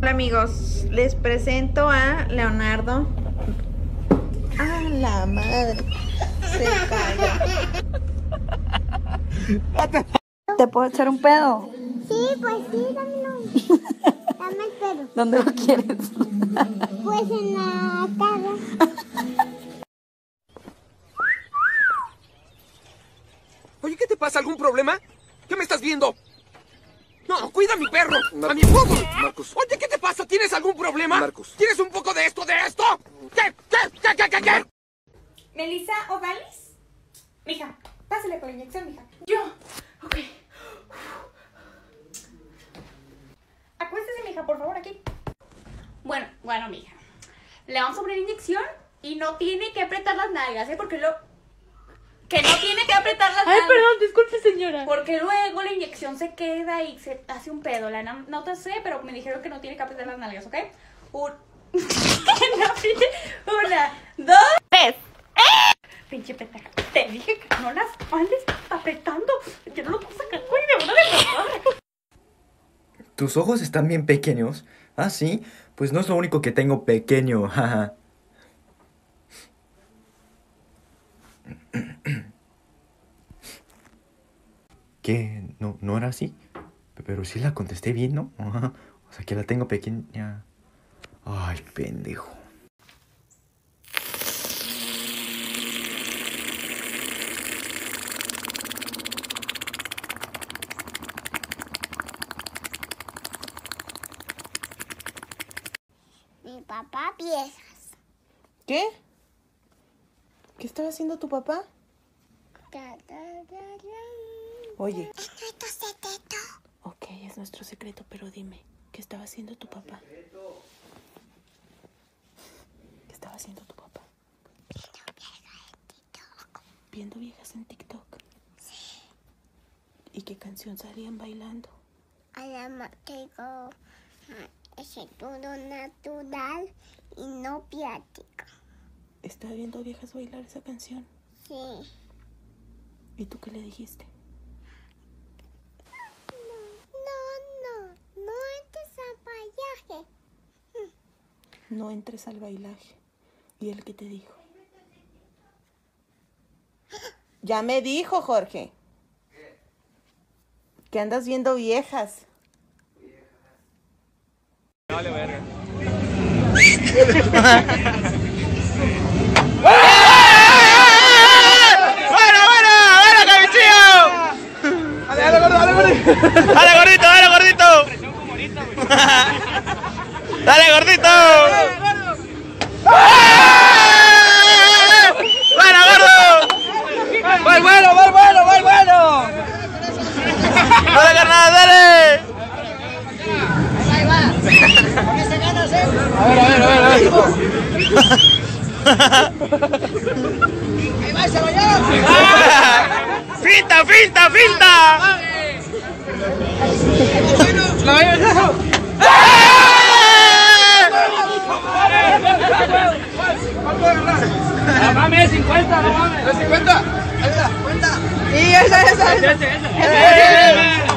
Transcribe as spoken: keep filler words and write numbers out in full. Hola amigos, les presento a Leonardo. ¡A la madre! Se cayó. ¿Te puedo echar un pedo? Sí, pues sí, dámelo. Dame el pedo. ¿Dónde lo quieres? Pues en la cara. Oye, ¿qué te pasa? ¿Algún problema? ¿Qué me estás viendo? No, cuida a mi perro, Marcos, a mi poco. Marcos. Oye, ¿qué te pasa? ¿Tienes algún problema? Marcos. ¿Tienes un poco de esto, de esto? ¿Qué, qué, qué, qué, qué, qué? ¿Melisa Ovalis? Mija, pásale por inyección, mija. Yo, ok. Acuéstese, mija, por favor, aquí. Bueno, bueno, mija. Le vamos a poner inyección y no tiene que apretar las nalgas, ¿eh? Porque lo... Que no tiene que apretar las manos. Ay, perdón, disculpe, señora. Porque luego la inyección se queda y se hace un pedo. La nota sé, pero me dijeron que no tiene que apretar las nalgas, ¿ok? Un... Una, dos, tres. ¡Eh! Pinche petaca. Te dije que no las andes apretando. Yo no lo puedo sacar. Uy, de verdad, de verdad. ¿Tus ojos están bien pequeños? Ah, sí. Pues no es lo único que tengo pequeño, jaja. ¿Qué? No, no era así. Pero sí la contesté bien, ¿no? Ajá. O sea, que la tengo pequeña. Ay, pendejo. Mi papá piezas. ¿Qué? ¿Qué estaba haciendo tu papá? Oye. Es nuestro secreto. Ok, es nuestro secreto, pero dime, ¿qué estaba haciendo tu papá? ¿Qué estaba haciendo tu papá? Viendo viejas en TikTok. ¿Viendo viejas en TikTok? Sí. ¿Y qué canción salían bailando? A la mantigo. Es todo natural y no piático. ¿Estás viendo viejas bailar esa canción? Sí. ¿Y tú qué le dijiste? No, no, no, no entres al bailaje. No entres al bailaje. ¿Y él qué te dijo? Ya me dijo, Jorge. ¿Qué? Que andas viendo viejas. Viejas. Dale, verga. ¡Dale, gordito! ¡Dale, gordito! ¡Dale, gordito! ¡Bueno, gordo! ¡Bueno, bueno, bueno, bueno, bueno, bueno! ¡Dale, carnal, dale! ¡Ahí va! ¿Por qué se gana, eh? A ver, a ver, a ver, a ver. ¡Ahí va, se lo llevo! ¡Finta, finta, finta! ¡La voy a ver! ¡No mames, cincuenta! ¡No mames! ¡La cincuenta! ¡Esa, cuenta! ¡Y esa, esa! ¡Esa, esa!